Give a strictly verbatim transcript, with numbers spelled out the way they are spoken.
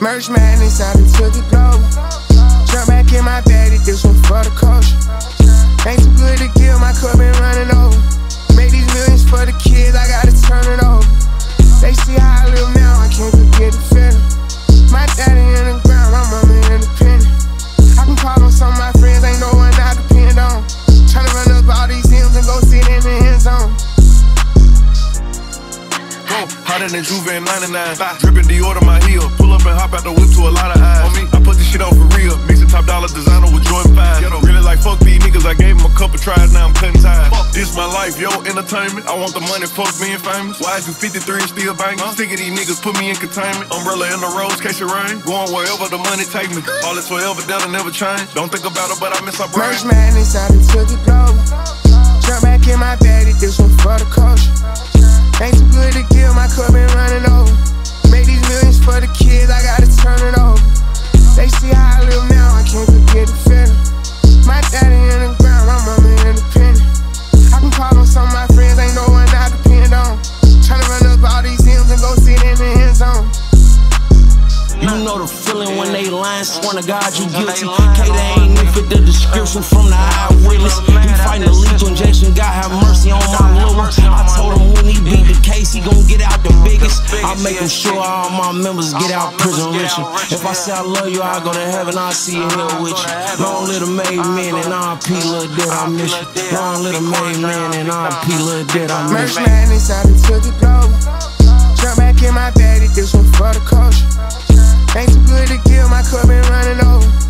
Merch man inside until the globe. Jump back in my bag, this one for the culture. Ain't too good to give, my cup been running over. Made these millions for the kids, I gotta turn it over. They see how I live now, I can't forget the feeling. My daddy in the ground, my mama independent. I can call on some of my friends, ain't no one I depend on. Tryna run up all these M's and go sit in the end zone. Go harder than Juve in ninety-nine. Drippin' Dior to my heel. Pull up and hop out the whip to a lot of eyes. On me, I put this shit on for real. Mix the top dollar designer with Jordan five. Really like fuck these niggas. I gave them a couple tries. Now I'm cutting ties. Fuck this my life, yo, entertainment. I want the money, fuck being famous. Why is you fifty-three and still bangin'? Huh? Sick of these niggas, put me in containment. Umbrella in the rose, catch it rain. Going wherever the money take me. All this forever, that'll never change. Don't think about it, but I miss my brain. Merch man inside until the globe. Jump back in my daddy, this one for the culture. Ain't too good to give, my cup been running over. Made these millions for the kids, I gotta turn it over. They see how I live now, I can't forget the feeling. My daddy in the ground, my mama independent. I can call on some of my friends, ain't no one I depend on. Tryna run up all these M's and go sit in the end zone. You know the feeling when they lying, sworn to God you guilty. K, they ain't even fit the description from the eyewitness. You fighting a lethal injection, God have mercy on my liver. I told him when he beat the case, he gon' get out the biggest. I'm making sure all my members get out prison richer. If I say I love you, I go to heaven, I'll see you here with you. Long little made men and R P little dead, I miss you. Long little made men and R P little dead, I miss you. Merch man inside until the globe. Jump back in my bag, this one for the culture. Ain't too good to give, my cup been running over.